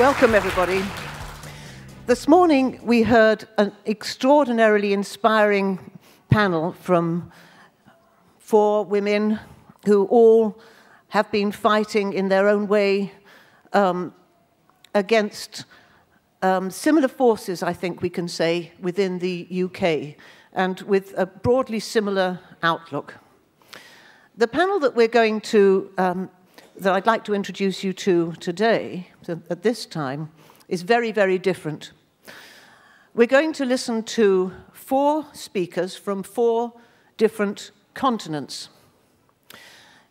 Welcome, everybody. This morning, we heard an extraordinarily inspiring panel from four women who all have been fighting in their own way against similar forces, I think we can say, within the UK, and with a broadly similar outlook. The panel that we're going to that I'd like to introduce you to today, at this time, is very, very different. We're going to listen to four speakers from four different continents.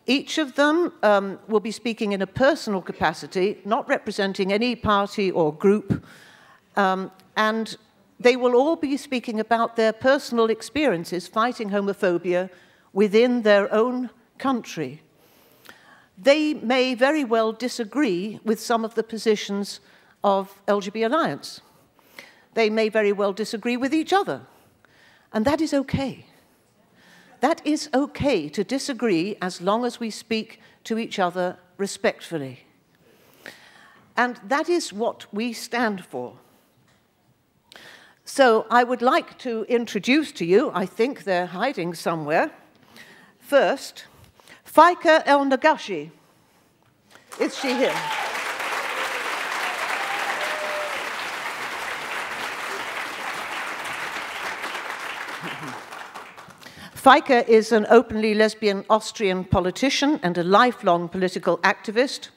Each of them will be speaking in a personal capacity, not representing any party or group, and they will all be speaking about their personal experiences fighting homophobia within their own country. They may very well disagree with some of the positions of LGB Alliance. They may very well disagree with each other. And that is okay. That is okay to disagree as long as we speak to each other respectfully. And that is what we stand for. So I would like to introduce to you, I think they're hiding somewhere, first, Faika El-Nagashi. Is she here? Faika is an openly lesbian Austrian politician and a lifelong political activist.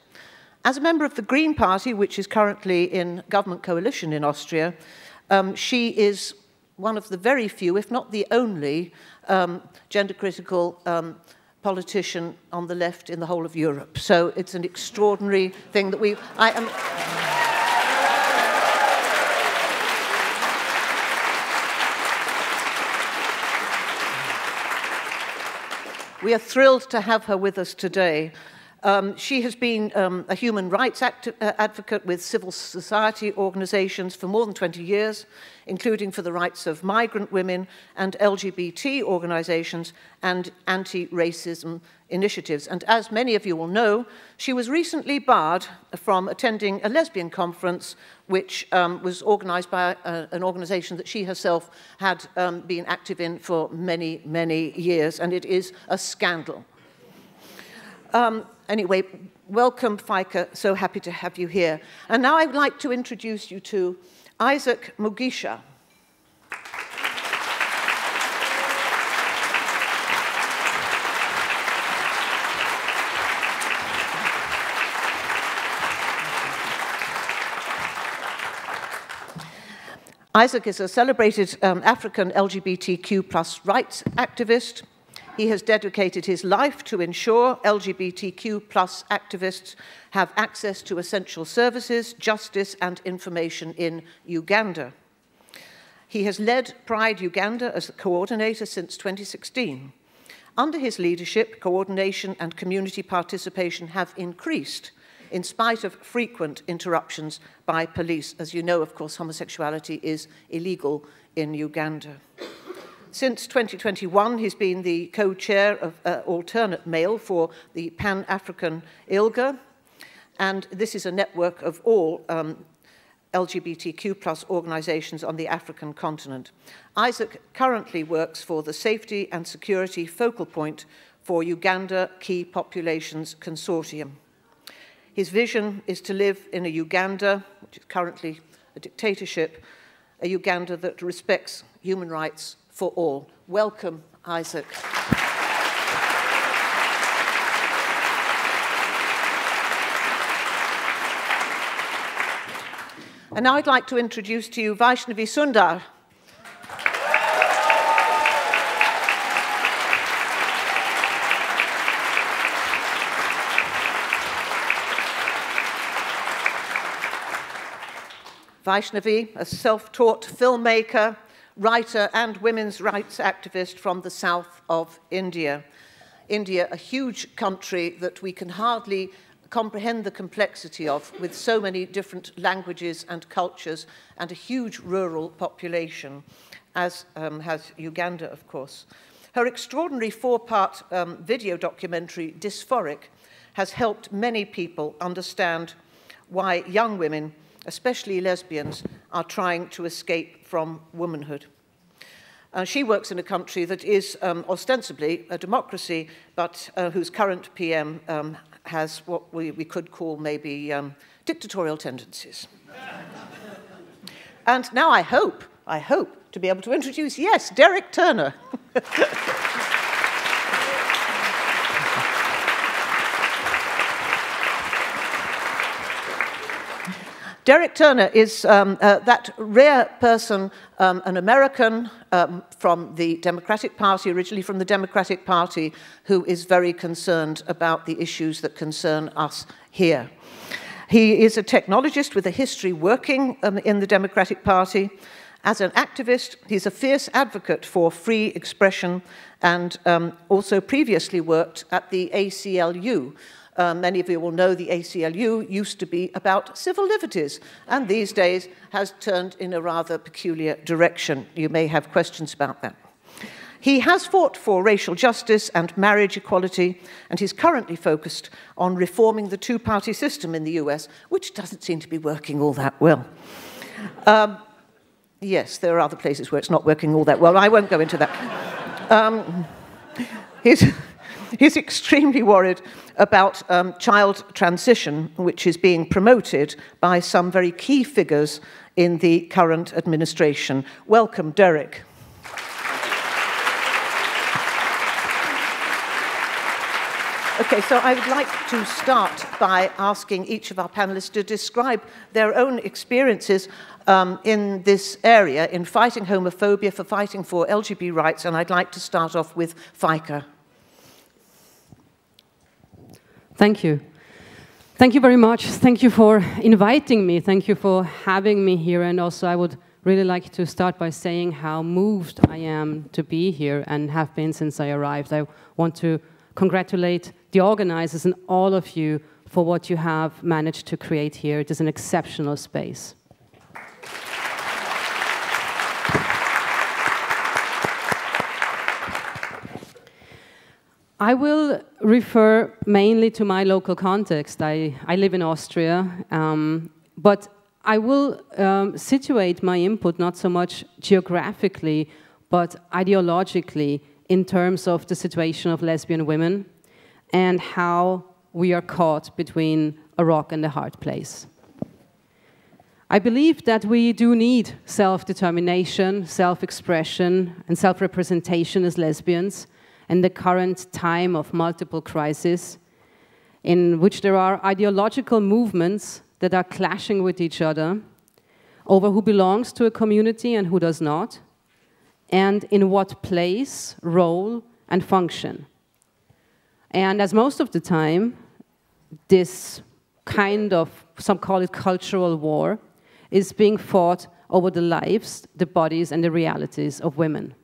As a member of the Green Party, which is currently in government coalition in Austria, she is one of the very few, if not the only, gender-critical politician on the left in the whole of Europe. So it's an extraordinary thing that we... We are thrilled to have her with us today. She has been a human rights advocate with civil society organizations for more than 20 years, including for the rights of migrant women and LGBT organizations and anti-racism initiatives. And as many of you will know, she was recently barred from attending a lesbian conference which was organized by an organization that she herself had been active in for many, many years. And it is a scandal. Anyway, welcome, Faika. So happy to have you here. And now I'd like to introduce you to Isaac Mugisha. Isaac is a celebrated African LGBTQ+ rights activist. He has dedicated his life to ensure LGBTQ+ activists have access to essential services, justice, and information in Uganda. He has led Pride Uganda as a coordinator since 2016. Under his leadership, coordination and community participation have increased in spite of frequent interruptions by police. As you know, of course, homosexuality is illegal in Uganda. Since 2021, he's been the co-chair of Alternate Male for the Pan-African ILGA, and this is a network of all LGBTQ+ organizations on the African continent. Isaac currently works for the Safety and Security Focal Point for Uganda Key Populations Consortium. His vision is to live in a Uganda, which is currently a dictatorship, a Uganda that respects human rights for all. Welcome, Isaac. And now I'd like to introduce to you Vaishnavi Sundar. Vaishnavi, a self-taught filmmaker, writer and women's rights activist from the south of India. India, a huge country that we can hardly comprehend the complexity of, with so many different languages and cultures and a huge rural population, as has Uganda, of course. Her extraordinary four-part video documentary, Disphoric, has helped many people understand why young women especially lesbians, are trying to escape from womanhood. She works in a country that is ostensibly a democracy, but whose current PM has what we could call maybe dictatorial tendencies. And now I hope to be able to introduce, yes, Derek Turner. Derek Turner is that rare person, an American from the Democratic Party, originally from the Democratic Party, who is very concerned about the issues that concern us here. He is a technologist with a history working in the Democratic Party. As an activist, he's a fierce advocate for free expression and also previously worked at the ACLU. Many of you will know the ACLU used to be about civil liberties and these days has turned in a rather peculiar direction. You may have questions about that. He has fought for racial justice and marriage equality and he's currently focused on reforming the two-party system in the US, which doesn't seem to be working all that well. Yes, there are other places where it's not working all that well. I won't go into that. He's extremely worried about child transition, which is being promoted by some very key figures in the current administration. Welcome, Derek. Okay, so I would like to start by asking each of our panelists to describe their own experiences in this area, in fighting homophobia, for fighting for LGBT rights, and I'd like to start off with Faika. Thank you. Thank you very much. Thank you for inviting me. Thank you for having me here. And also, I would really like to start by saying how moved I am to be here and have been since I arrived. I want to congratulate the organizers and all of you for what you have managed to create here. It is an exceptional space. I will refer mainly to my local context. I live in Austria, but I will situate my input not so much geographically, but ideologically in terms of the situation of lesbian women and how we are caught between a rock and a hard place. I believe that we do need self-determination, self-expression, and self-representation as lesbians. In the current time of multiple crises, in which there are ideological movements that are clashing with each other over who belongs to a community and who does not, and in what place, role, and function. And as most of the time, this kind of, some call it cultural war, is being fought over the lives, the bodies, and the realities of women.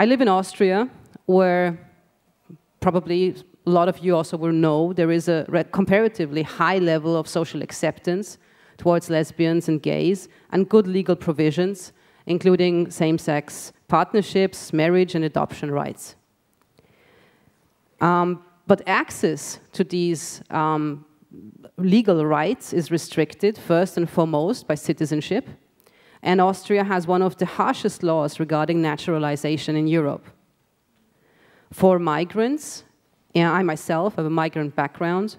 I live in Austria, where probably a lot of you also will know there is a comparatively high level of social acceptance towards lesbians and gays, and good legal provisions, including same-sex partnerships, marriage, and adoption rights. But access to these legal rights is restricted, first and foremost, by citizenship. And Austria has one of the harshest laws regarding naturalization in Europe. For migrants, and I myself have a migrant background,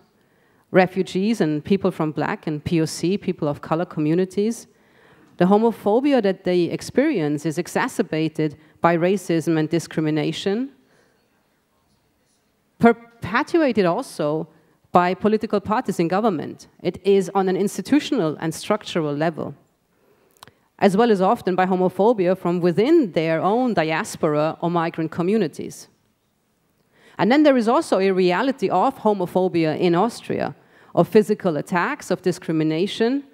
refugees and people from Black and POC, people of color communities, the homophobia that they experience is exacerbated by racism and discrimination, perpetuated also by political parties in government. It is on an institutional and structural level, as well as often by homophobia from within their own diaspora or migrant communities. And then there is also a reality of homophobia in Austria, of physical attacks, of discrimination,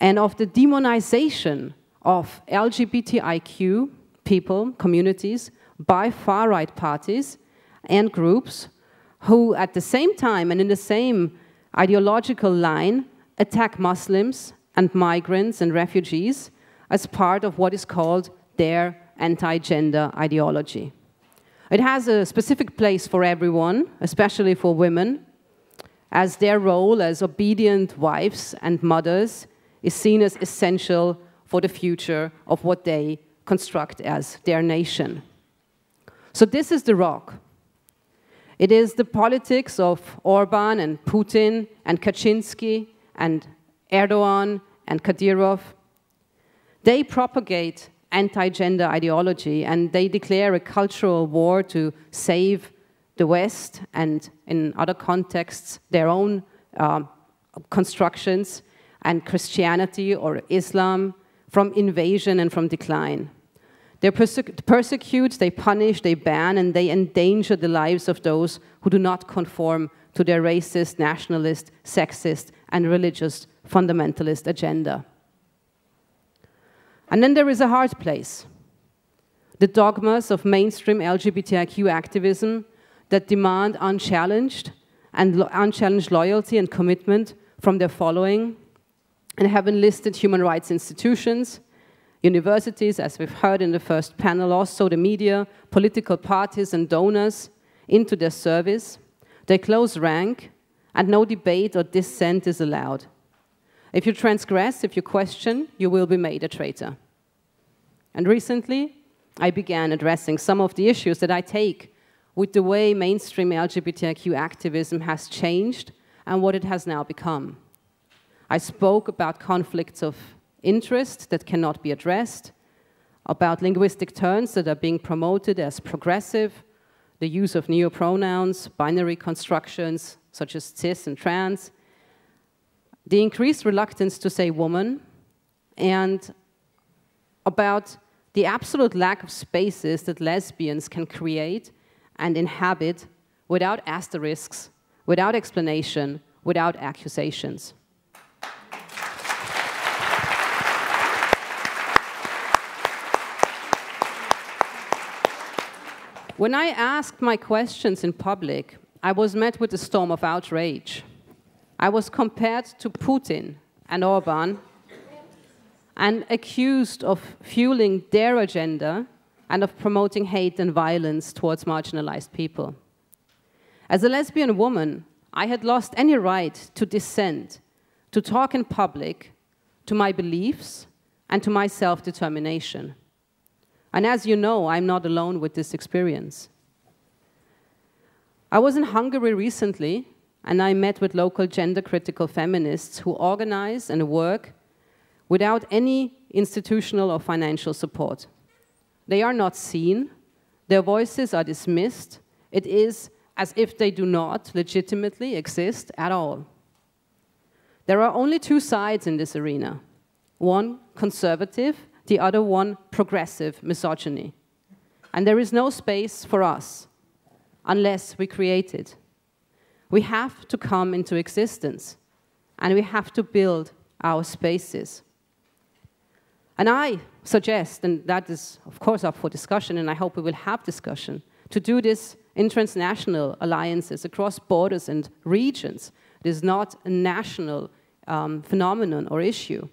and of the demonization of LGBTIQ people, communities, by far-right parties and groups who, at the same time and in the same ideological line, attack Muslims and migrants and refugees as part of what is called their anti-gender ideology. It has a specific place for everyone, especially for women, as their role as obedient wives and mothers is seen as essential for the future of what they construct as their nation. So this is the rock. It is the politics of Orban and Putin and Kaczynski and Erdogan and Kadyrov. They propagate anti-gender ideology and they declare a cultural war to save the West and, in other contexts, their own constructions and Christianity or Islam from invasion and from decline. They persecute, they punish, they ban, and they endanger the lives of those who do not conform to their racist, nationalist, sexist, and religious fundamentalist agenda. And then there is a hard place. The dogmas of mainstream LGBTIQ activism that demand unchallenged loyalty and commitment from their following, and have enlisted human rights institutions, universities, as we've heard in the first panel, also the media, political parties and donors into their service. They close rank, and no debate or dissent is allowed. If you transgress, if you question, you will be made a traitor. And recently, I began addressing some of the issues that I take with the way mainstream LGBTIQ activism has changed and what it has now become. I spoke about conflicts of interest that cannot be addressed, about linguistic turns that are being promoted as progressive, the use of neopronouns, binary constructions such as cis and trans, the increased reluctance to say woman, and about the absolute lack of spaces that lesbians can create and inhabit without asterisks, without explanation, without accusations. When I asked my questions in public, I was met with a storm of outrage. I was compared to Putin and Orban and accused of fueling their agenda and of promoting hate and violence towards marginalized people. As a lesbian woman, I had lost any right to dissent, to talk in public, to my beliefs, and to my self-determination. And as you know, I'm not alone with this experience. I was in Hungary recently, and I met with local gender-critical feminists who organize and work without any institutional or financial support. They are not seen, their voices are dismissed, it is as if they do not legitimately exist at all. There are only two sides in this arena, one conservative, the other one, progressive misogyny. And there is no space for us unless we create it. We have to come into existence, and we have to build our spaces. And I suggest, and that is, of course, up for discussion, and I hope we will have discussion, to do this in transnational alliances across borders and regions. It is not a national phenomenon or issue.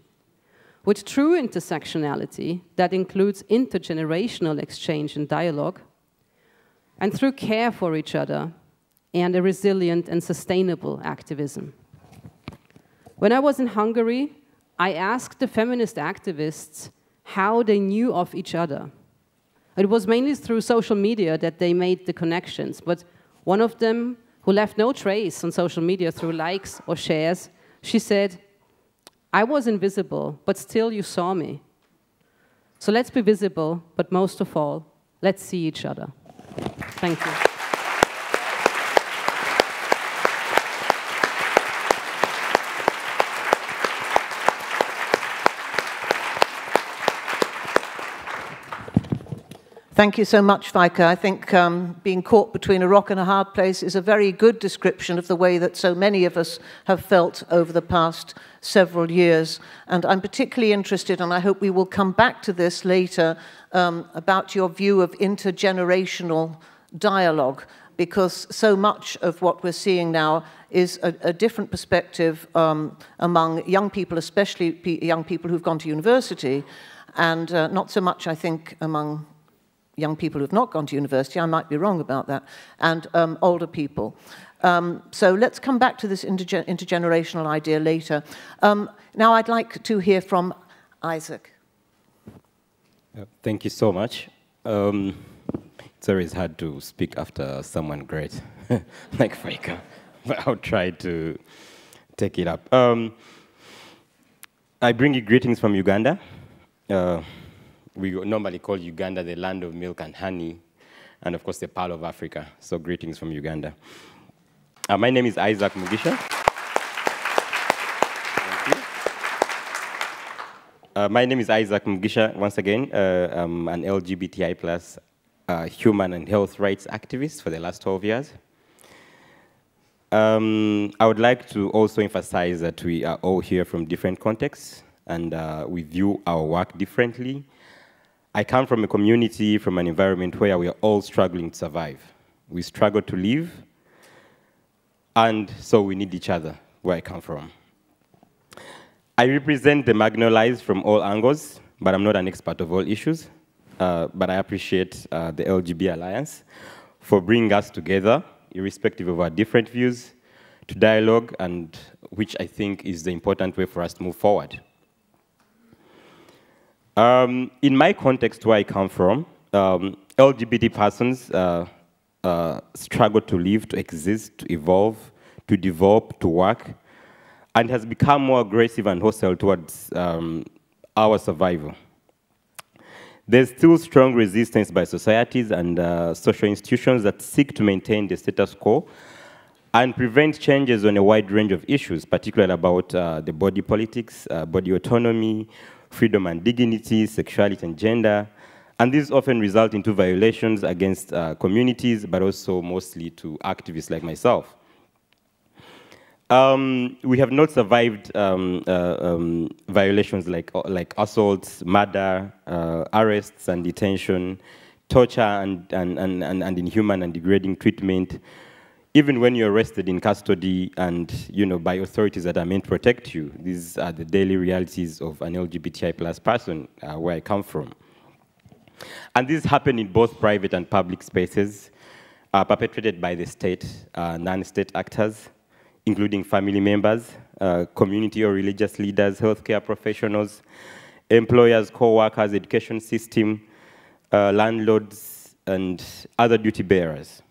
With true intersectionality that includes intergenerational exchange and dialogue, and through care for each other and a resilient and sustainable activism. When I was in Hungary, I asked the feminist activists how they knew of each other. It was mainly through social media that they made the connections, but one of them, who left no trace on social media through likes or shares, she said, "I was invisible, but still you saw me. So let's be visible, but most of all, let's see each other." Thank you. Thank you so much, Faika. I think being caught between a rock and a hard place is a very good description of the way that so many of us have felt over the past several years. And I'm particularly interested, and I hope we will come back to this later, about your view of intergenerational dialogue, because so much of what we're seeing now is a different perspective among young people, especially young people who've gone to university, and not so much, I think, among young people who've not gone to university, I might be wrong about that, and older people. So let's come back to this intergenerational idea later. Now I'd like to hear from Isaac. Thank you so much. It's always hard to speak after someone great, like Faika, but I'll try to take it up. I bring you greetings from Uganda. We normally call Uganda the land of milk and honey, and of course the Pearl of Africa, so greetings from Uganda. My name is Isaac Mugisha. Thank you. My name is Isaac Mugisha, once again. I'm an LGBTI plus human and health rights activist for the last 12 years. I would like to also emphasize that we are all here from different contexts, and we view our work differently. I come from a community, from an environment where we are all struggling to survive. We struggle to live, and so we need each other, where I come from. I represent the marginalized from all angles, but I'm not an expert of all issues. But I appreciate the LGB Alliance for bringing us together, irrespective of our different views, to dialogue, and which I think is the important way for us to move forward. In my context, where I come from, LGBT persons struggle to live, to exist, to evolve, to develop, to work, and has become more aggressive and hostile towards our survival. There's still strong resistance by societies and social institutions that seek to maintain the status quo and prevent changes on a wide range of issues, particularly about the body politics, body autonomy, freedom and dignity, sexuality and gender. And these often result into violations against communities, but also mostly to activists like myself. We have not survived violations like assaults, murder, arrests and detention, torture and inhuman and degrading treatment, even when you're arrested in custody and, you know, by authorities that are meant to protect you. These are the daily realities of an LGBTI plus person where I come from. And these happen in both private and public spaces, perpetrated by the state, non-state actors, including family members, community or religious leaders, healthcare professionals, employers, co-workers, education system, landlords, and other duty bearers.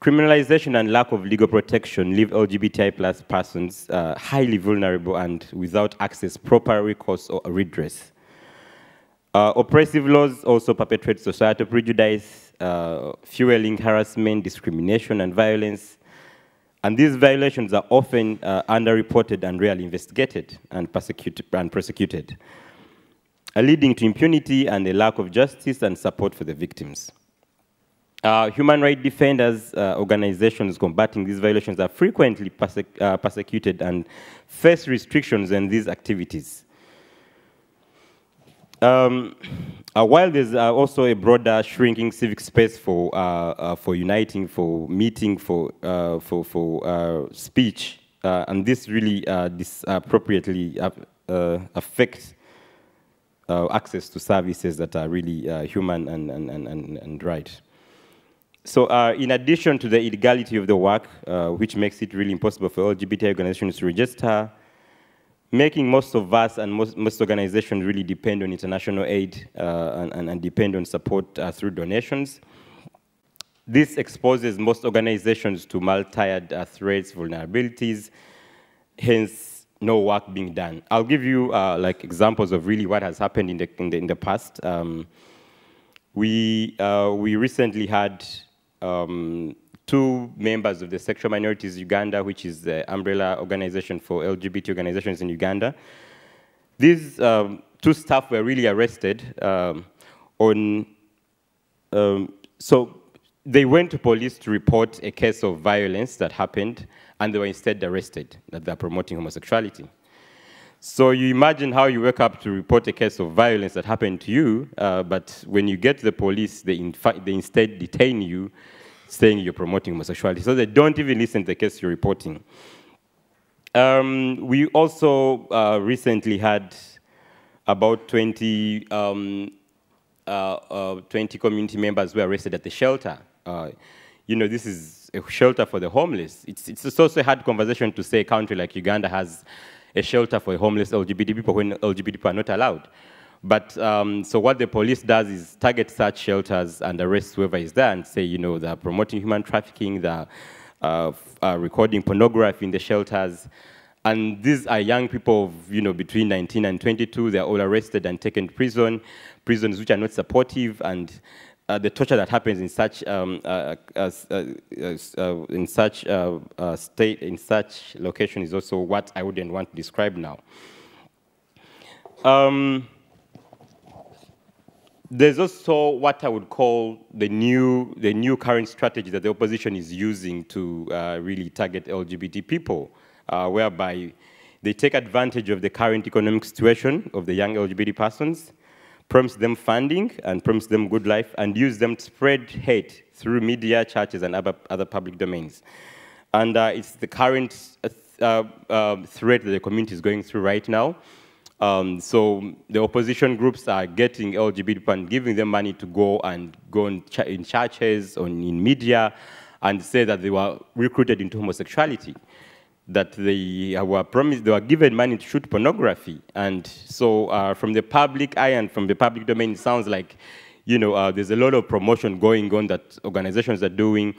Criminalization and lack of legal protection leave LGBTI plus persons highly vulnerable and without access, proper recourse or redress. Oppressive laws also perpetrate societal prejudice, fueling harassment, discrimination, and violence. And these violations are often underreported and rarely investigated and prosecuted, leading to impunity and a lack of justice and support for the victims. Human rights defenders, organizations combating these violations are frequently persecuted and face restrictions in these activities. While there's also a broader shrinking civic space for uniting, for meeting, for speech, and this really disappropriately affects access to services that are really human and right. So in addition to the illegality of the work, which makes it really impossible for LGBT organizations to register, making most of us and most organizations really depend on international aid and depend on support through donations. This exposes most organizations to multi-tiered threats, vulnerabilities, hence no work being done. I'll give you like examples of really what has happened in the past. We recently had two members of the Sexual Minorities Uganda, which is the umbrella organization for LGBT organizations in Uganda. These two staff were really arrested so they went to police to report a case of violence that happened, and they were instead arrested, that they're promoting homosexuality. So you imagine how you wake up to report a case of violence that happened to you, but when you get to the police, they instead detain you, saying you're promoting homosexuality. So they don't even listen to the case you're reporting. We also recently had about 20 community members who were arrested at the shelter. You know, this is a shelter for the homeless. It's also a hard conversation to say a country like Uganda has a shelter for homeless LGBT people when LGBT people are not allowed. But so what the police does is target such shelters and arrest whoever is there and say, you know, they're promoting human trafficking, they're recording pornography in the shelters. And these are young people, between 19 and 22. They're all arrested and taken to prison, prisons which are not supportive, and the torture that happens in such location is also what I wouldn't want to describe now. There's also what I would call the new current strategy that the opposition is using to really target LGBT people. Whereby they take advantage of the current economic situation of the young LGBT persons, promise them funding and promise them good life, and use them to spread hate through media, churches, and other public domains. And it's the current threat that the community is going through right now. So the opposition groups are getting LGBT people and giving them money to go in churches, in media, and say that they were recruited into homosexuality, that they were given money to shoot pornography. And so from the public eye and from the public domain, it sounds like, there's a lot of promotion going on that organizations are doing.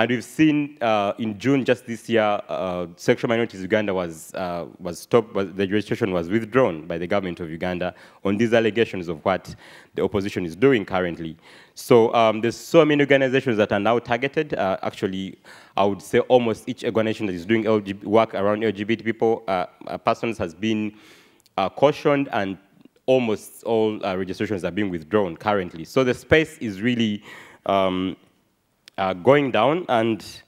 And we've seen in June just this year, Sexual Minorities Uganda was stopped, the registration was withdrawn by the government of Uganda on these allegations of what the opposition is doing currently. So there's so many organizations that are now targeted. Actually, I would say almost each organization that is doing work around LGBT people, persons has been cautioned, and almost all registrations are being withdrawn currently. So the space is really going down, and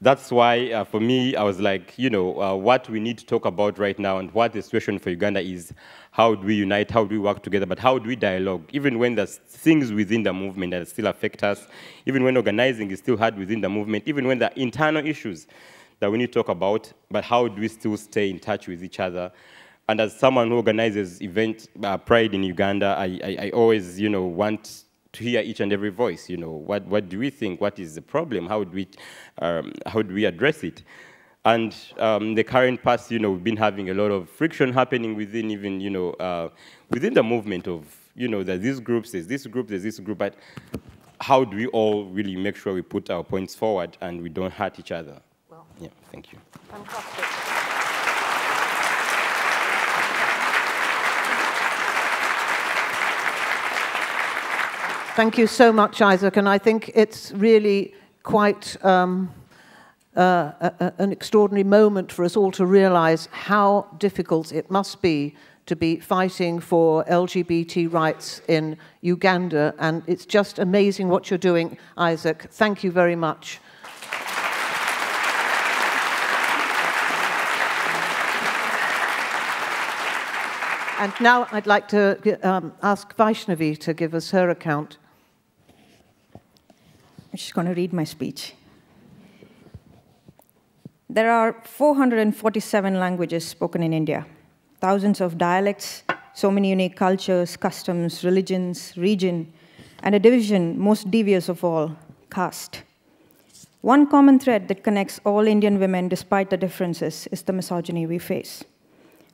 that's why for me I was like, what we need to talk about right now and what the situation for Uganda is, how do we unite, how do we work together, but how do we dialogue, even when there's things within the movement that still affect us, even when organizing is still hard within the movement, even when there are internal issues that we need to talk about, but how do we still stay in touch with each other? And as someone who organizes event Pride in Uganda, I always, want to hear each and every voice. What do we think? What is the problem? How do we address it? And the current past, we've been having a lot of friction happening within even, within the movement of, that these groups, there's this group, there's this group. But how do we all really make sure we put our points forward and we don't hurt each other? Well, yeah, thank you. Fantastic. Thank you so much, Isaac, and I think it's really quite an extraordinary moment for us all to realize how difficult it must be to be fighting for LGBT rights in Uganda, and it's just amazing what you're doing, Isaac. Thank you very much. And now I'd like to ask Vaishnavi to give us her account. She's going to read my speech. There are 447 languages spoken in India, thousands of dialects, so many unique cultures, customs, religions, region, and a division most devious of all, caste. One common thread that connects all Indian women despite the differences is the misogyny we face.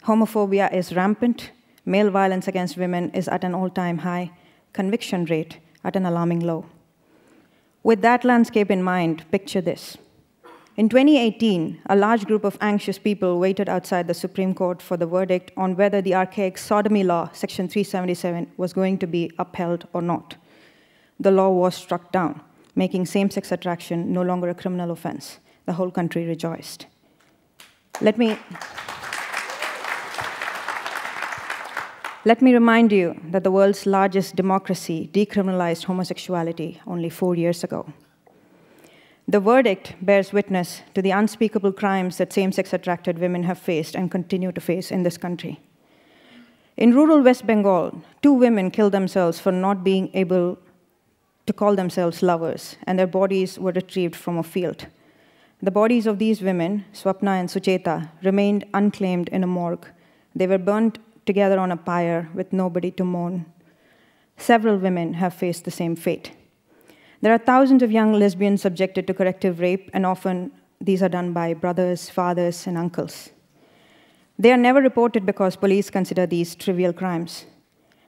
Homophobia is rampant, male violence against women is at an all-time high, conviction rate at an alarming low. With that landscape in mind, picture this. In 2018, a large group of anxious people waited outside the Supreme Court for the verdict on whether the archaic sodomy law, Section 377, was going to be upheld or not. The law was struck down, making same-sex attraction no longer a criminal offense. The whole country rejoiced. Let me remind you that the world's largest democracy decriminalized homosexuality only 4 years ago. The verdict bears witness to the unspeakable crimes that same-sex attracted women have faced and continue to face in this country. In rural West Bengal, 2 women killed themselves for not being able to call themselves lovers, and their bodies were retrieved from a field. The bodies of these women, Swapna and Sucheta, remained unclaimed in a morgue. They were burnt together on a pyre with nobody to mourn. Several women have faced the same fate. There are thousands of young lesbians subjected to corrective rape, and often these are done by brothers, fathers, and uncles. They are never reported because police consider these trivial crimes.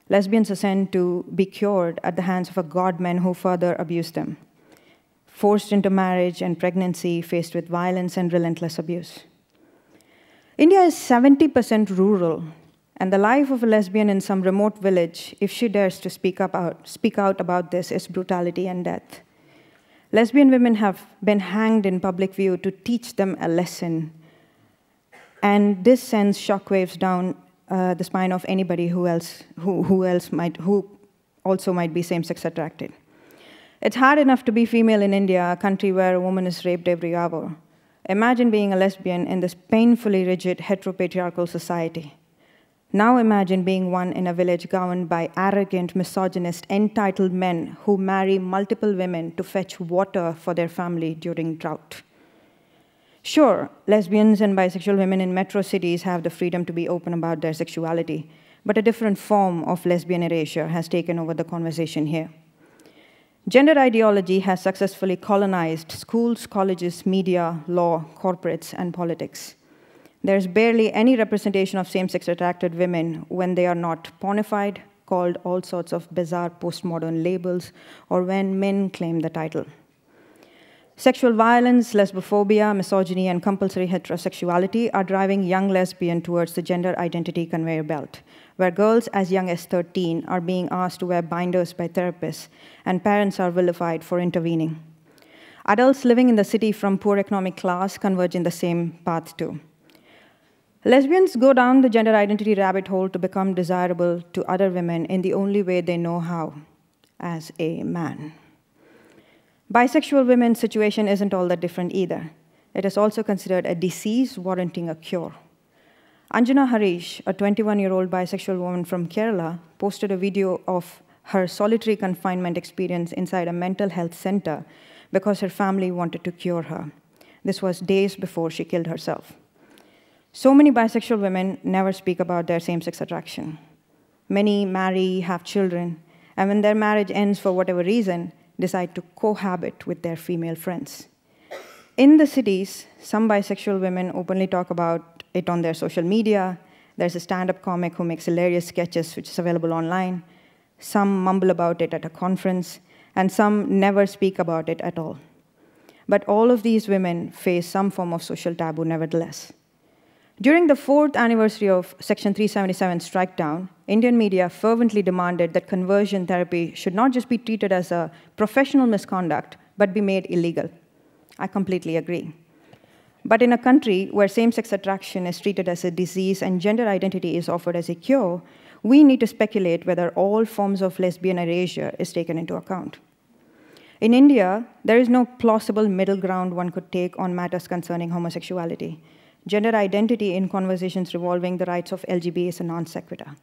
Lesbians are sent to be cured at the hands of a godman who further abused them, forced into marriage and pregnancy, faced with violence and relentless abuse. India is 70% rural, and the life of a lesbian in some remote village, if she dares to speak out about this, is brutality and death. Lesbian women have been hanged in public view to teach them a lesson, and this sends shockwaves down the spine of anybody who also might be same-sex attracted. It's hard enough to be female in India, a country where a woman is raped every hour. Imagine being a lesbian in this painfully rigid heteropatriarchal society. Now imagine being one in a village governed by arrogant, misogynist, entitled men who marry multiple women to fetch water for their family during drought. Sure, lesbians and bisexual women in metro cities have the freedom to be open about their sexuality, but a different form of lesbian erasure has taken over the conversation here. Gender ideology has successfully colonized schools, colleges, media, law, corporates, and politics. There's barely any representation of same-sex attracted women when they are not pornified, called all sorts of bizarre postmodern labels, or when men claim the title. Sexual violence, lesbophobia, misogyny, and compulsory heterosexuality are driving young lesbians towards the gender identity conveyor belt, where girls as young as 13 are being asked to wear binders by therapists, and parents are vilified for intervening. Adults living in the city from poor economic class converge in the same path too. Lesbians go down the gender identity rabbit hole to become desirable to other women in the only way they know how, as a man. Bisexual women's situation isn't all that different either. It is also considered a disease warranting a cure. Anjana Harish, a 21-year-old bisexual woman from Kerala, posted a video of her solitary confinement experience inside a mental health center because her family wanted to cure her. This was days before she killed herself. So many bisexual women never speak about their same-sex attraction. Many marry, have children, and when their marriage ends for whatever reason, decide to cohabit with their female friends. In the cities, some bisexual women openly talk about it on their social media. There's a stand-up comic who makes hilarious sketches, which is available online. Some mumble about it at a conference, and some never speak about it at all. But all of these women face some form of social taboo nevertheless. During the 4th anniversary of Section 377 strikedown, Indian media fervently demanded that conversion therapy should not just be treated as a professional misconduct, but be made illegal. I completely agree. But in a country where same-sex attraction is treated as a disease and gender identity is offered as a cure, we need to speculate whether all forms of lesbian erasure is taken into account. In India, there is no plausible middle ground one could take on matters concerning homosexuality. Gender identity in conversations revolving the rights of LGB is a non sequitur.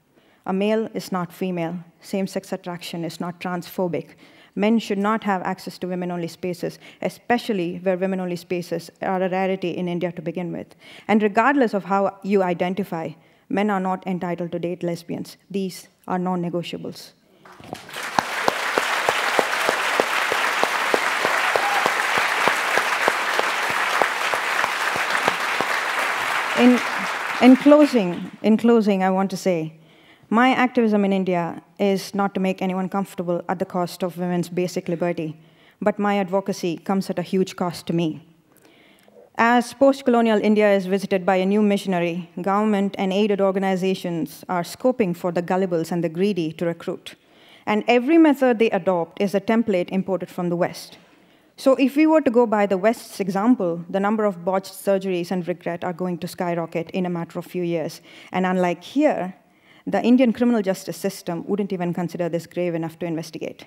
A male is not female. Same-sex attraction is not transphobic. Men should not have access to women-only spaces, especially where women-only spaces are a rarity in India to begin with. And regardless of how you identify, men are not entitled to date lesbians. These are non-negotiables. In closing, I want to say, my activism in India is not to make anyone comfortable at the cost of women's basic liberty, but my advocacy comes at a huge cost to me. As post-colonial India is visited by a new missionary, government and aided organizations are scoping for the gullibles and the greedy to recruit. And every method they adopt is a template imported from the West. So if we were to go by the West's example, the number of botched surgeries and regret are going to skyrocket in a matter of few years. And unlike here, the Indian criminal justice system wouldn't even consider this grave enough to investigate.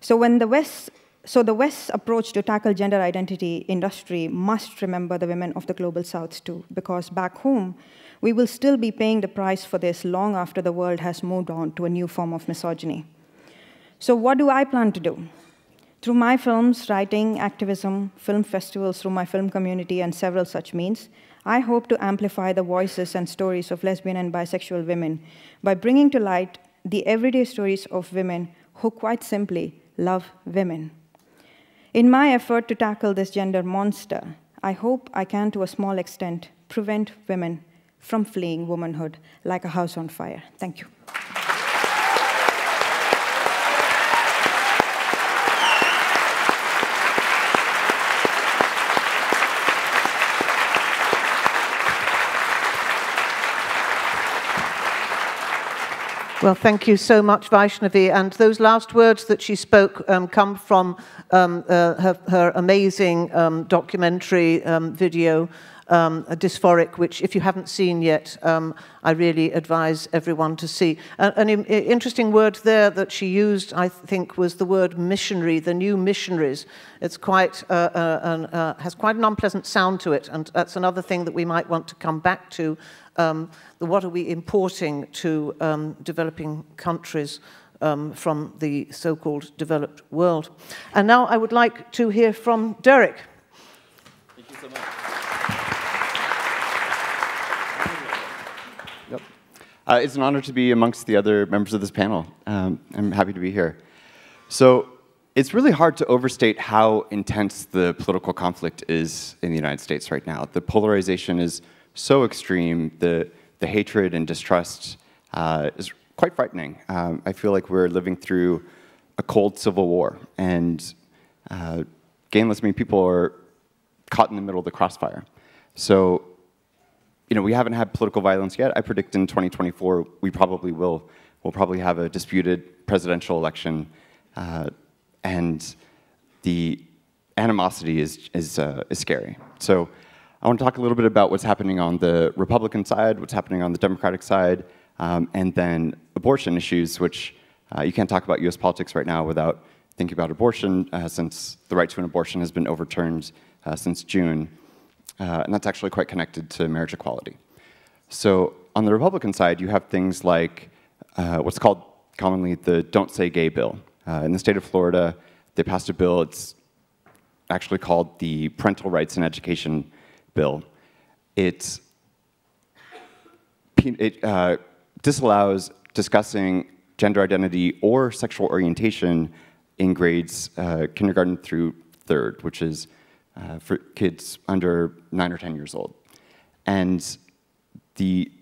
So the West's approach to tackle gender identity industry must remember the women of the global South too, because back home, we will still be paying the price for this long after the world has moved on to a new form of misogyny. So what do I plan to do? Through my films, writing, activism, film festivals, through my film community, and several such means, I hope to amplify the voices and stories of lesbian and bisexual women by bringing to light the everyday stories of women who quite simply love women. In my effort to tackle this gender monster, I hope I can, to a small extent, prevent women from fleeing womanhood like a house on fire. Thank you. Well, thank you so much, Vaishnavi. And those last words that she spoke come from her amazing documentary video, Disphoric, which, if you haven't seen yet, I really advise everyone to see. An interesting word there that she used, I think, was the word missionary, the new missionaries. It's quite, has quite an unpleasant sound to it, and that's another thing that we might want to come back to. What are we importing to developing countries from the so-called developed world? And now I would like to hear from Derek. Thank you so much. Yep. It's an honor to be amongst the other members of this panel. I'm happy to be here. So it's really hard to overstate how intense the political conflict is in the United States right now. The polarization is so extreme, the hatred and distrust is quite frightening. I feel like we're living through a cold civil war, and gainless many people are caught in the middle of the crossfire. So, you know, we haven't had political violence yet. I predict in 2024 we probably will. We'll probably have a disputed presidential election, and the animosity is scary. So I want to talk a little bit about what's happening on the Republican side, what's happening on the Democratic side, and then abortion issues, which you can't talk about US politics right now without thinking about abortion, since the right to an abortion has been overturned since June. And that's actually quite connected to marriage equality. So on the Republican side, you have things like what's called commonly the Don't Say Gay bill. In the state of Florida, they passed a bill. It's actually called the Parental Rights in Education bill. It disallows discussing gender identity or sexual orientation in grades kindergarten through third, which is for kids under 9 or 10 years old. And the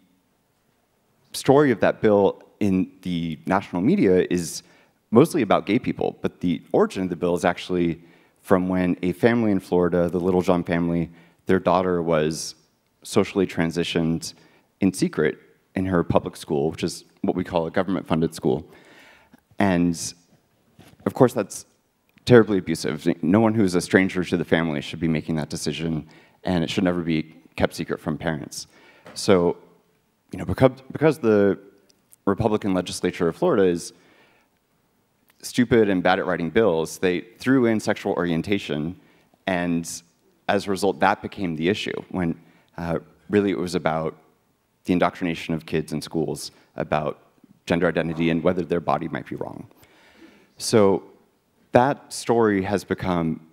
story of that bill in the national media is mostly about gay people, but the origin of the bill is actually from when a family in Florida, the Littlejohn family, their daughter was socially transitioned in secret in her public school, which is what we call a government-funded school. And of course, that's terribly abusive. No one who is a stranger to the family should be making that decision, and it should never be kept secret from parents. So, you know, because the Republican legislature of Florida is stupid and bad at writing bills, they threw in sexual orientation, and as a result, that became the issue, when really it was about the indoctrination of kids in schools about gender identity and whether their body might be wrong. So that story has become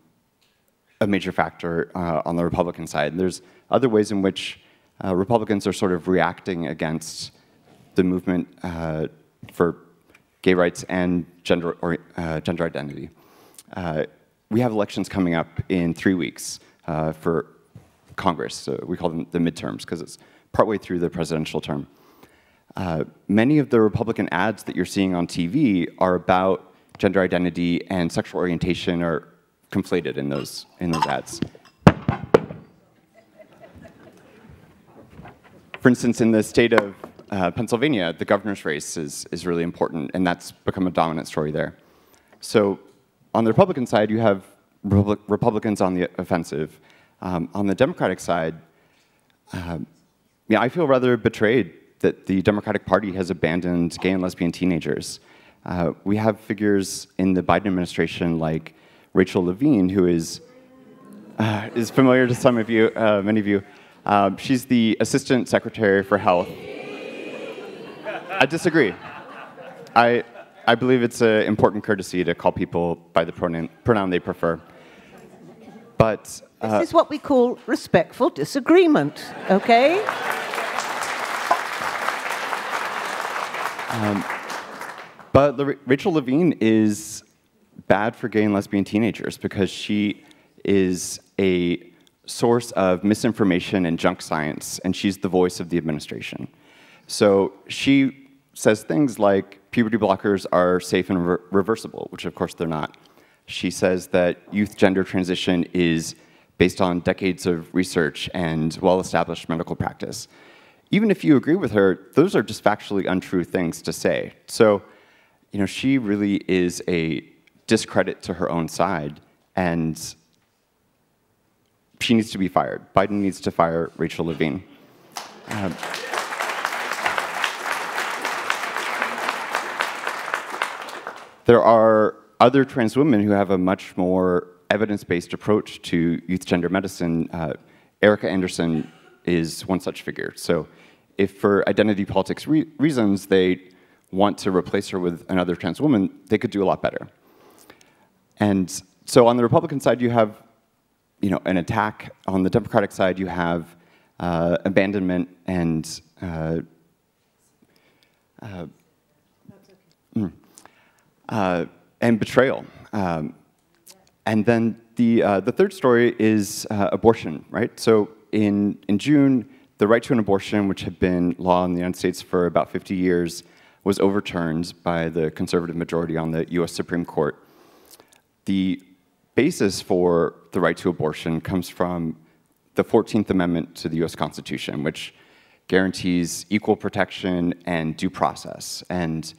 a major factor on the Republican side. And there's other ways in which Republicans are sort of reacting against the movement for gay rights and gender identity. We have elections coming up in 3 weeks. For Congress. We call them the midterms because it's partway through the presidential term. Many of the Republican ads that you're seeing on TV are about gender identity, and sexual orientation are conflated in those ads. For instance, in the state of Pennsylvania, the governor's race is really important, and that's become a dominant story there. So on the Republican side, you have Republicans on the offensive. On the Democratic side, yeah, I feel rather betrayed that the Democratic Party has abandoned gay and lesbian teenagers. We have figures in the Biden administration like Rachel Levine, who is familiar to some of you, many of you. She's the Assistant Secretary for Health. I disagree. I believe it's an important courtesy to call people by the pronoun they prefer. But this is what we call respectful disagreement, okay? But Rachel Levine is bad for gay and lesbian teenagers because she is a source of misinformation and junk science, and she's the voice of the administration. So she says things like puberty blockers are safe and reversible, which of course they're not. She says that youth gender transition is based on decades of research and well-established medical practice. Even if you agree with her, those are just factually untrue things to say. So, you know, she really is a discredit to her own side, and she needs to be fired. Biden needs to fire Rachel Levine. There are other trans women who have a much more evidence-based approach to youth gender medicine. Erica Anderson is one such figure. So if for identity politics reasons they want to replace her with another trans woman, they could do a lot better. And so on the Republican side, you have, you know, an attack. On the Democratic side, you have abandonment and and betrayal. And then the third story is abortion, right? So in June, the right to an abortion, which had been law in the United States for about 50 years, was overturned by the conservative majority on the US Supreme Court. The basis for the right to abortion comes from the 14th Amendment to the US Constitution, which guarantees equal protection and due process. And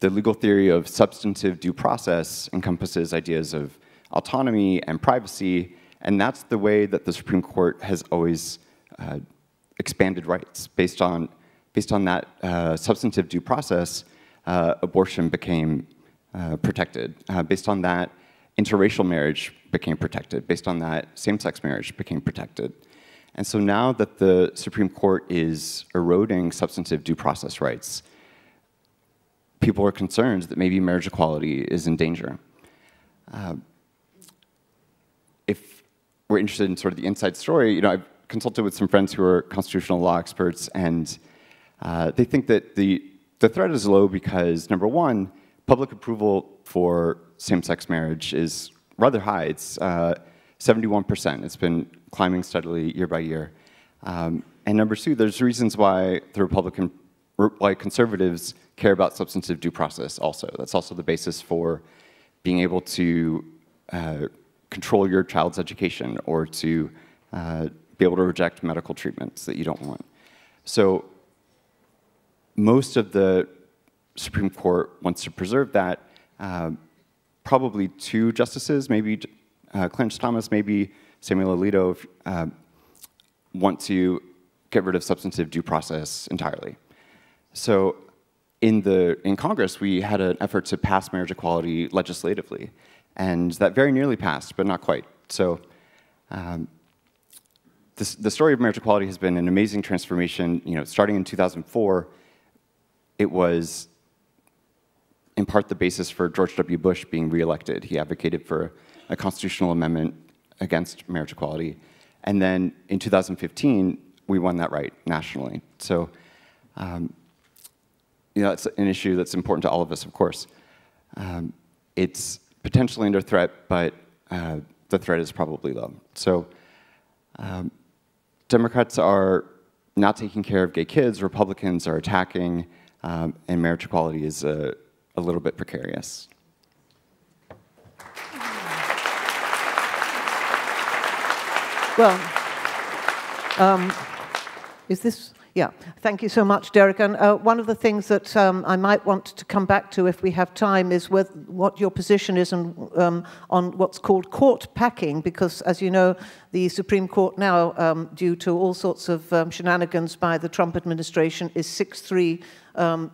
the legal theory of substantive due process encompasses ideas of autonomy and privacy, and that's the way that the Supreme Court has always expanded rights. Based on that substantive due process, abortion became protected. Based on that, interracial marriage became protected. Based on that, same-sex marriage became protected. And so now that the Supreme Court is eroding substantive due process rights, people are concerned that maybe marriage equality is in danger. If we're interested in sort of the inside story, you know, I've consulted with some friends who are constitutional law experts, and they think that the threat is low because, number one, public approval for same-sex marriage is rather high. It's 71%. It's been climbing steadily year by year. And number two, there's reasons why the Republican why conservatives care about substantive due process also. That's also the basis for being able to control your child's education or to be able to reject medical treatments that you don't want. So most of the Supreme Court wants to preserve that. Probably two justices, maybe Clarence Thomas, maybe Samuel Alito, want to get rid of substantive due process entirely. So in Congress, we had an effort to pass marriage equality legislatively, and that very nearly passed, but not quite. So the story of marriage equality has been an amazing transformation. You know, starting in 2004, it was in part the basis for George W. Bush being reelected. He advocated for a constitutional amendment against marriage equality. And then in 2015, we won that right nationally. So, you know, that's an issue that's important to all of us, of course. It's potentially under threat, but the threat is probably low. So Democrats are not taking care of gay kids, Republicans are attacking, and marriage equality is a little bit precarious. Well, is this... Yeah, thank you so much, Derek. And one of the things that I might want to come back to, if we have time, is with what your position is on what's called court packing, because, as you know, the Supreme Court now, due to all sorts of shenanigans by the Trump administration, is 6-3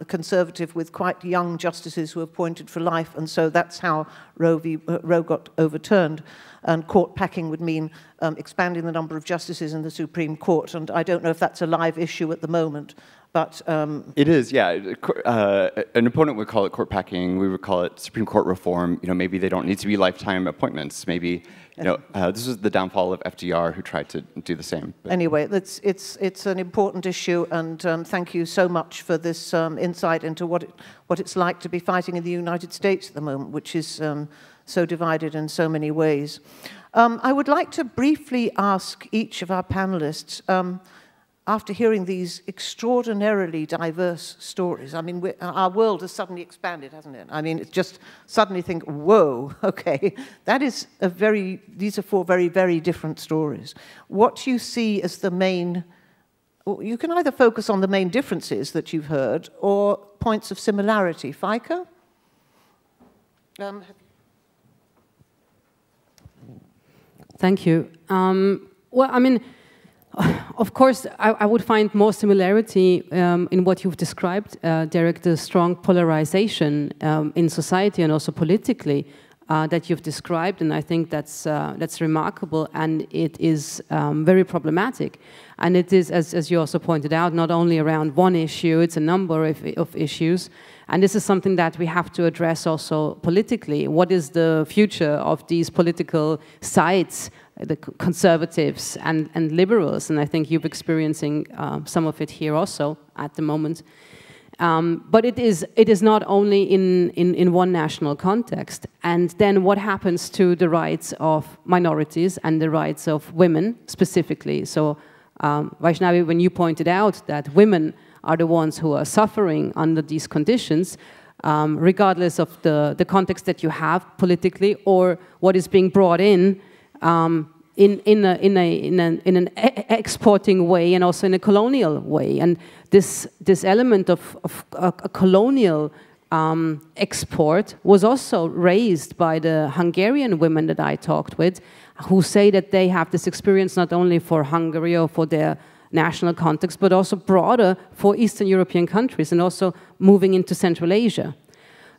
conservative with quite young justices who are appointed for life, and so that's how Roe got overturned. And court packing would mean expanding the number of justices in the Supreme Court, and I don't know if that's a live issue at the moment, But it is, yeah. An opponent would call it court packing. We would call it Supreme Court reform. You know, maybe they don't need to be lifetime appointments. Maybe, you know, this was the downfall of FDR, who tried to do the same. But anyway, it's an important issue, and thank you so much for this insight into what it's like to be fighting in the United States at the moment, which is so divided in so many ways. I would like to briefly ask each of our panelists. After hearing these extraordinarily diverse stories, I mean, our world has suddenly expanded, hasn't it? I mean, it's just suddenly think, whoa, okay, that is a very, these are four very, very different stories. What you see as the main, well, you can either focus on the main differences that you've heard or points of similarity. Faika? Thank you. Well, I mean, of course, I would find more similarity in what you've described, Derek, the strong polarization in society and also politically that you've described, and I think that's remarkable, and it is very problematic. And it is, as you also pointed out, not only around one issue, it's a number of issues, and this is something that we have to address also politically. What is the future of these political sides? The conservatives and liberals, and I think you're experiencing some of it here also at the moment. But it is not only in one national context. And then what happens to the rights of minorities and the rights of women specifically? So Vaishnavi, when you pointed out that women are the ones who are suffering under these conditions, regardless of the context that you have politically or what is being brought in an exporting way and also in a colonial way, and this element of a colonial export was also raised by the Hungarian women that I talked with, who say that they have this experience not only for Hungary or for their national context, but also broader for Eastern European countries and also moving into Central Asia.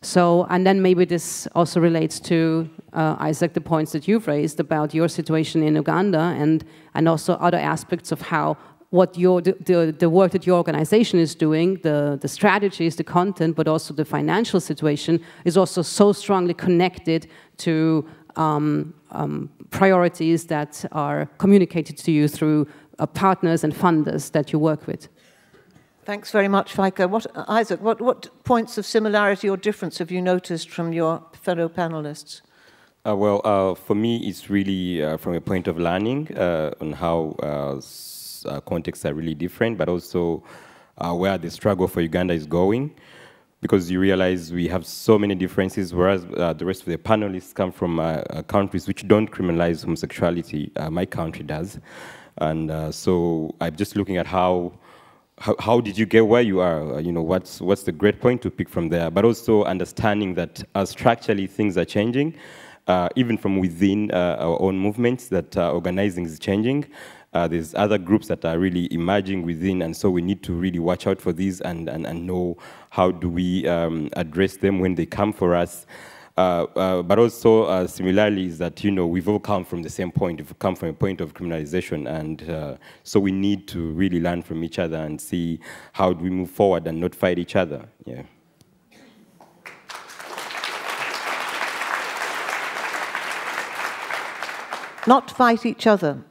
So, and then maybe this also relates to, Isaac, the points that you've raised about your situation in Uganda and also other aspects of how, what your, the work that your organization is doing, the strategies, the content, but also the financial situation is also so strongly connected to priorities that are communicated to you through partners and funders that you work with. Thanks very much, Faika. Isaac, what points of similarity or difference have you noticed from your fellow panelists? Well, for me, it's really from a point of learning on how contexts are really different, but also where the struggle for Uganda is going, because you realize we have so many differences, whereas the rest of the panelists come from countries which don't criminalize homosexuality. My country does. And so I'm just looking at how did you get where you are? You know, what's the great point to pick from there? But also understanding that structurally things are changing, even from within our own movements, that organizing is changing. There's other groups that are really emerging within, and so we need to really watch out for these and know how do we address them when they come for us. But also, similarly, is that, you know, we've all come from the same point. We've come from a point of criminalization, and so we need to really learn from each other and see how do we move forward and not fight each other. Yeah. Not fight each other.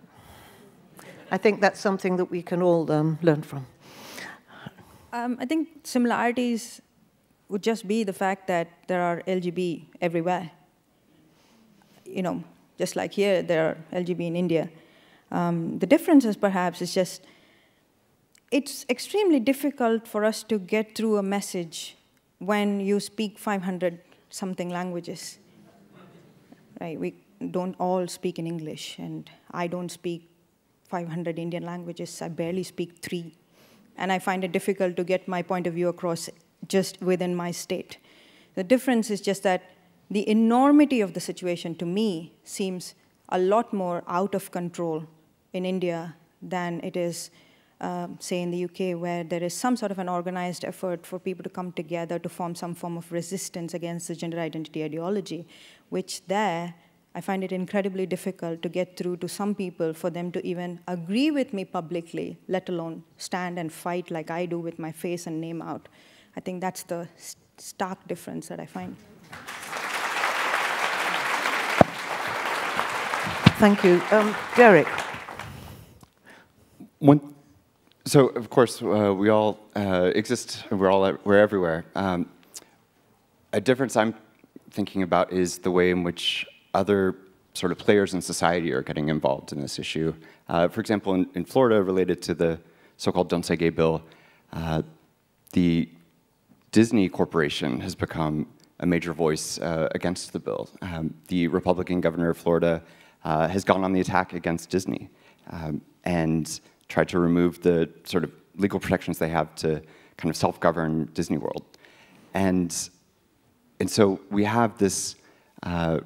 I think that's something that we can all learn from. I think similarities would just be the fact that there are LGB everywhere. You know, just like here, there are LGB in India. The differences, perhaps, is just it's extremely difficult for us to get through a message when you speak 500-something languages. Right? We don't all speak in English, and I don't speak 500 Indian languages. I barely speak 3. And I find it difficult to get my point of view across just within my state. The difference is just that the enormity of the situation to me seems a lot more out of control in India than it is, say, in the UK, where there is some sort of an organized effort for people to come together to form some form of resistance against the gender identity ideology, which there I find it incredibly difficult to get through to some people for them to even agree with me publicly, let alone stand and fight like I do with my face and name out. I think that's the stark difference that I find. Thank you. Derek. So, of course, we all exist, we're everywhere. A difference I'm thinking about is the way in which other sort of players in society are getting involved in this issue. For example, in Florida, related to the so-called Don't Say Gay bill, the Disney Corporation has become a major voice against the bill. The Republican governor of Florida has gone on the attack against Disney and tried to remove the sort of legal protections they have to kind of self-govern Disney World. And so we have this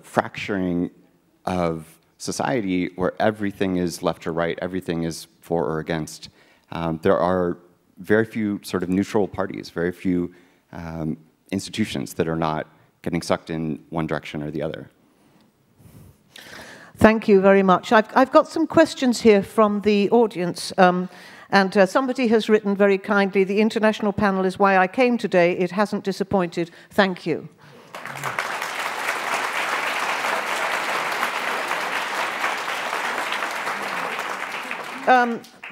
fracturing of society where everything is left or right, everything is for or against. There are very few sort of neutral parties, very few institutions that are not getting sucked in one direction or the other. Thank you very much. I've got some questions here from the audience. And somebody has written very kindly, the international panel is why I came today. It hasn't disappointed. Thank you.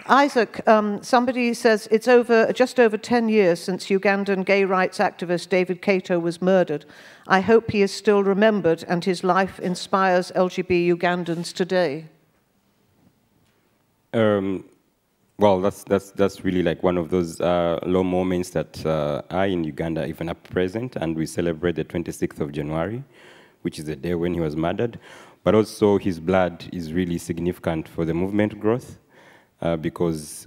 Isaac, somebody says, it's just over 10 years since Ugandan gay rights activist David Kato was murdered. I hope he is still remembered and his life inspires LGB Ugandans today. Well, that's really like one of those low moments that are in Uganda even at present, and we celebrate the 26th of January, which is the day when he was murdered. But also his blood is really significant for the movement growth because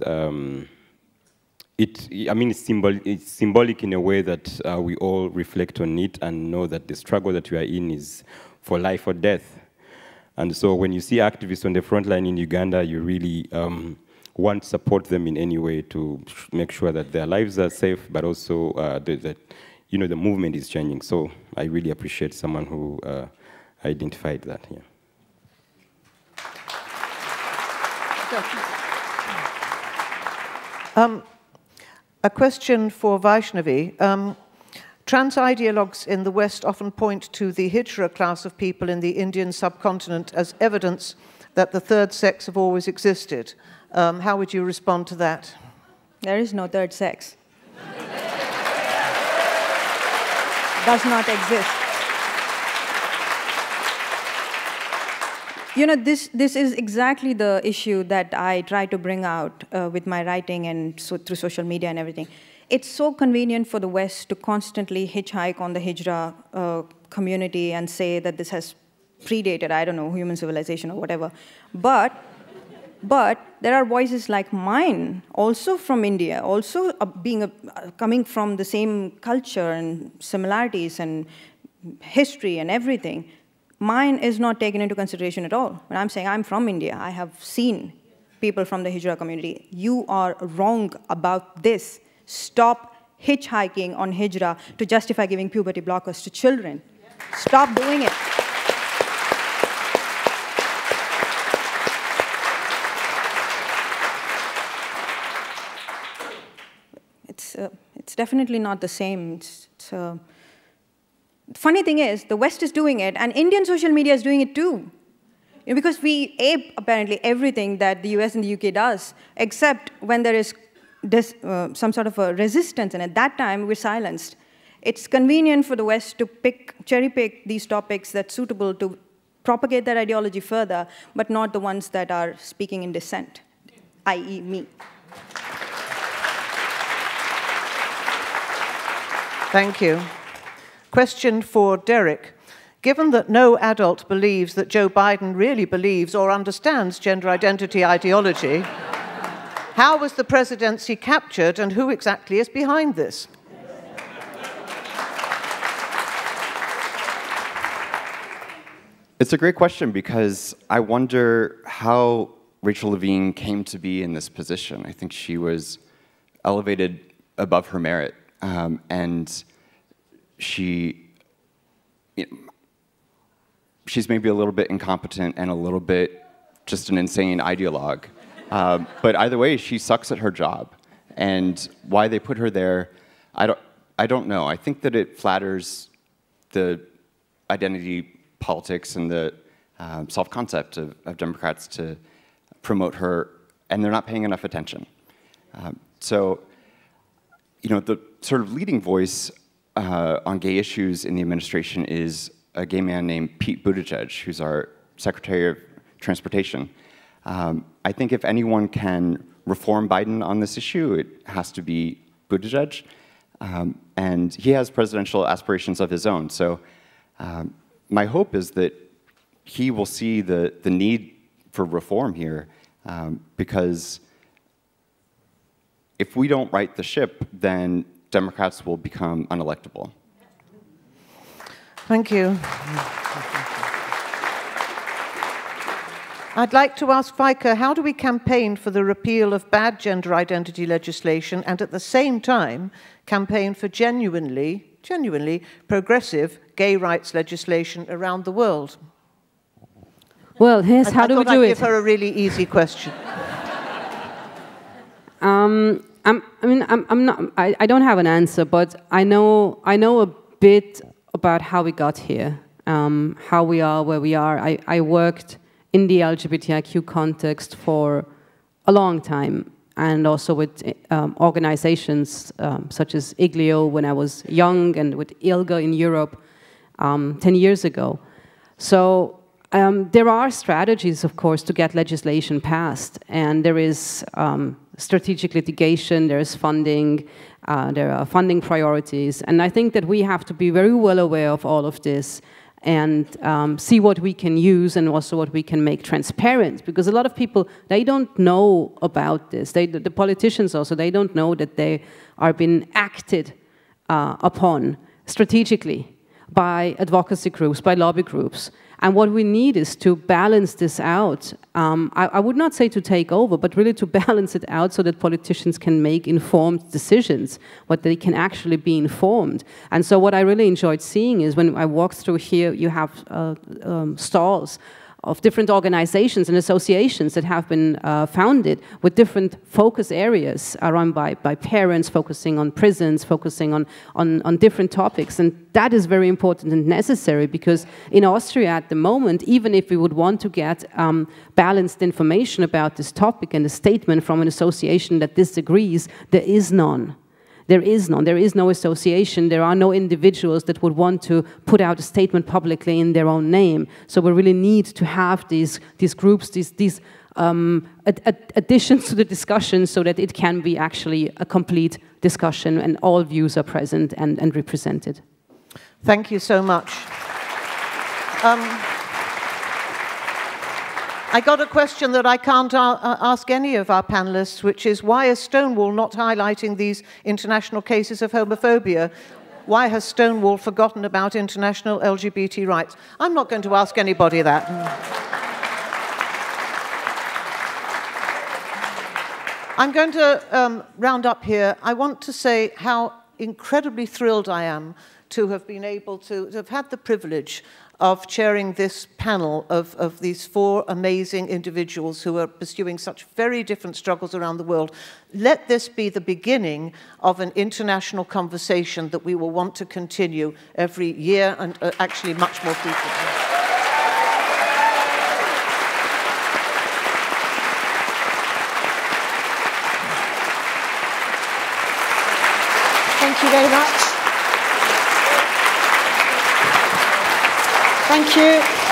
it's symbolic in a way that we all reflect on it and know that the struggle that we are in is for life or death. And so when you see activists on the front line in Uganda, you really want to support them in any way to make sure that their lives are safe, but also that you know the movement is changing. So I really appreciate someone who identified that here. Yeah. A question for Vaishnavi. Trans ideologues in the West often point to the Hijra class of people in the Indian subcontinent as evidence that the third sex have always existed. How would you respond to that? There is no third sex. Does not exist. You know, this is exactly the issue that I try to bring out with my writing and so through social media and everything. It's so convenient for the West to constantly hitchhike on the Hijra community and say that this has predated, I don't know, human civilization or whatever. But there are voices like mine, also from India, also coming from the same culture and similarities and history and everything. Mine is not taken into consideration at all. When I'm saying I'm from India, I have seen people from the Hijra community. You are wrong about this. Stop hitchhiking on Hijra to justify giving puberty blockers to children. Yeah. Stop doing it. It's definitely not the same. Funny thing is, the West is doing it, and Indian social media is doing it too. You know, because we ape, apparently, everything that the US and the UK does, except when there is some sort of a resistance, and at that time, we're silenced. It's convenient for the West to cherry-pick these topics that's suitable to propagate their ideology further, but not the ones that are speaking in dissent, i.e. me. Thank you. Question for Derek. Given that no adult believes that Joe Biden really believes or understands gender identity ideology, how was the presidency captured and who exactly is behind this? It's a great question because I wonder how Rachel Levine came to be in this position. I think she was elevated above her merit. And she, you know, she's maybe a little bit incompetent and a little bit just an insane ideologue. But either way, she sucks at her job. And why they put her there, I don't know. I think that it flatters the identity politics and the self-concept of Democrats to promote her, and they're not paying enough attention. So, you know, the sort of leading voice on gay issues in the administration is a gay man named Pete Buttigieg, who's our Secretary of Transportation. I think if anyone can reform Biden on this issue, it has to be Buttigieg. And he has presidential aspirations of his own. So my hope is that he will see the need for reform here, because if we don't right the ship, then Democrats will become unelectable. Thank you. I'd like to ask Faika, how do we campaign for the repeal of bad gender identity legislation and at the same time campaign for genuinely progressive gay rights legislation around the world? Well, here's how do we do it. Give her a really easy question. I don't have an answer, but I know a bit about how we got here, how we are where we are. I worked in the LGBTIQ context for a long time, and also with organizations such as ILGA when I was young, and with ILGA in Europe 10 years ago. So there are strategies, of course, to get legislation passed, and there is strategic litigation, there is funding, there are funding priorities, and I think that we have to be very well aware of all of this and see what we can use and also what we can make transparent. Because a lot of people, they don't know about this. The politicians also, they don't know that they are being acted upon strategically by advocacy groups, by lobby groups. And what we need is to balance this out. I would not say to take over, but really to balance it out so that politicians can make informed decisions, what they can actually be informed. And so what I really enjoyed seeing is when I walked through here, you have stalls of different organizations and associations that have been founded with different focus areas run by parents, focusing on prisons, focusing on different topics. And that is very important and necessary, because in Austria at the moment, even if we would want to get balanced information about this topic and a statement from an association that disagrees, there is none. There is none. There is no association. There are no individuals that would want to put out a statement publicly in their own name. So we really need to have these groups, additions to the discussion, so that it can be actually a complete discussion and all views are present and represented. Thank you so much. I got a question that I can't ask any of our panelists, which is, why is Stonewall not highlighting these international cases of homophobia? Why has Stonewall forgotten about international LGBT rights? I'm not going to ask anybody that. I'm going to round up here. I want to say how incredibly thrilled I am to have been able to have had the privilege of chairing this panel of these four amazing individuals who are pursuing such very different struggles around the world. Let this be the beginning of an international conversation that we will want to continue every year and actually much more frequently. Thank you very much. Thank you.